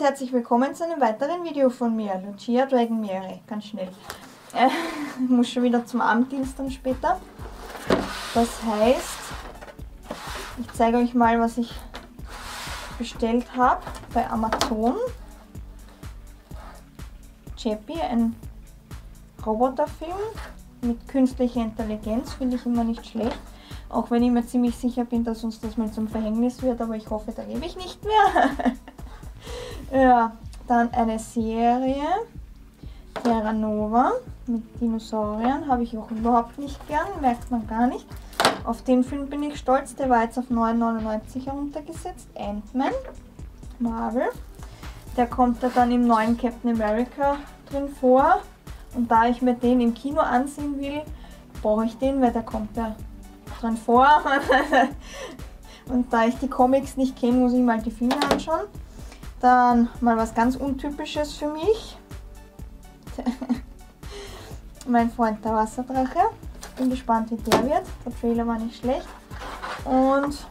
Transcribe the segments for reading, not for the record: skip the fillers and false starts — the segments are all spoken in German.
und herzlich willkommen zu einem weiteren Video von mir, Lucia DragonMeeri. Ganz schnell. Ich muss schon wieder zum Abenddienst dann später. Das heißt, ich zeige euch mal, was ich bestellt habe bei Amazon. Chappie, ein Roboterfilm mit künstlicher Intelligenz, finde ich immer nicht schlecht. Auch wenn ich mir ziemlich sicher bin, dass uns das mal zum Verhängnis wird, aber ich hoffe, da lebe ich nicht mehr. Ja, dann eine Serie, Terra Nova, mit Dinosauriern, habe ich auch überhaupt nicht gern, merkt man gar nicht. Auf den Film bin ich stolz, der war jetzt auf 9,99 € heruntergesetzt, Ant-Man, Marvel. Der kommt ja dann im neuen Captain America drin vor. Und da ich mir den im Kino ansehen will, brauche ich den, weil der kommt ja dran vor. Und da ich die Comics nicht kenne, muss ich mal die Filme anschauen. Dann mal was ganz Untypisches für mich. Mein Freund der Wasserdrache. Bin gespannt, wie der wird. Der Trailer war nicht schlecht. Und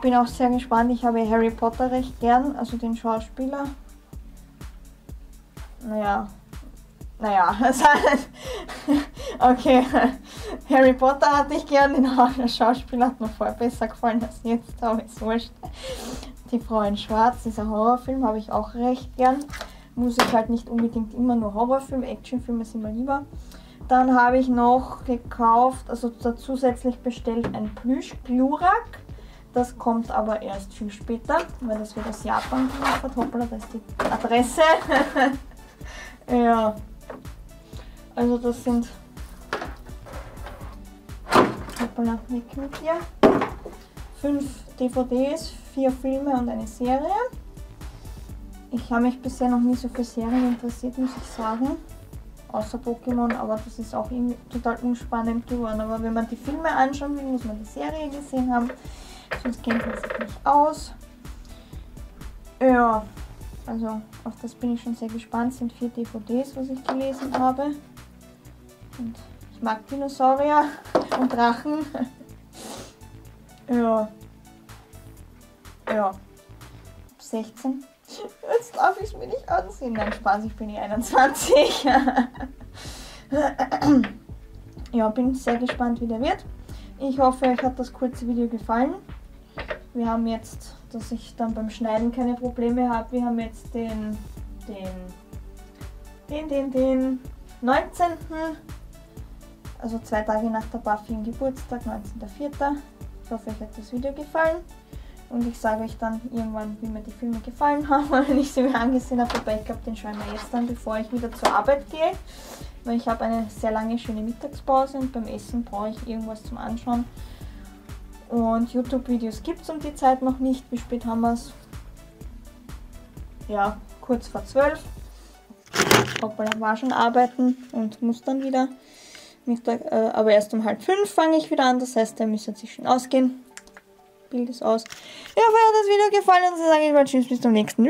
bin auch sehr gespannt. Ich habe Harry Potter recht gern, also den Schauspieler. Naja, okay, Harry Potter hatte ich gern, den Schauspieler hat mir vorher besser gefallen als jetzt, aber ist wurscht. Die Frau in Schwarz, dieser Horrorfilm, habe ich auch recht gern. Muss ich halt nicht unbedingt immer nur Horrorfilm, Actionfilme sind mir lieber. Dann habe ich noch gekauft, also zusätzlich bestellt, ein Plüsch Glurak. Das kommt aber erst viel später, weil das wird aus Japan gemacht hat. Hoppla, da ist die Adresse. Ja, also das sind... Hoppla, weg mit dir. 5 DVDs, 4 Filme und eine Serie. Ich habe mich bisher noch nie so für Serien interessiert, muss ich sagen. Außer Pokémon, aber das ist auch irgendwie total unspannend geworden. Aber wenn man die Filme anschauen will, muss man die Serie gesehen haben. Sonst kennt man sich nicht aus. Ja, also auf das bin ich schon sehr gespannt. Es sind 4 DVDs, was ich gelesen habe. Und ich mag Dinosaurier und Drachen. Ja. 16. Jetzt darf ich es mir nicht ansehen. Nein, Spaß, ich bin eh 21. Ja, bin sehr gespannt, wie der wird. Ich hoffe, euch hat das kurze Video gefallen. Wir haben jetzt, dass ich dann beim Schneiden keine Probleme habe, wir haben jetzt den 19. Also 2 Tage nach der Buffy im Geburtstag, 19.04. Ich hoffe, euch hat das Video gefallen. Und ich sage euch dann irgendwann, wie mir die Filme gefallen haben, wenn ich sie mir angesehen habe. Wobei ich glaube, den schauen wir jetzt dann, bevor ich wieder zur Arbeit gehe. Weil ich habe eine sehr lange, schöne Mittagspause und beim Essen brauche ich irgendwas zum Anschauen. Und YouTube-Videos gibt es um die Zeit noch nicht. Wie spät haben wir es? Ja, kurz vor 12. Hoppala, war schon arbeiten und muss dann wieder Mittag, aber erst um 16:30 fange ich wieder an. Das heißt, da müsste sich schon ausgehen. Bild ist aus. Ich hoffe, euch hat das Video gefallen und ich sage mal tschüss, bis zum nächsten.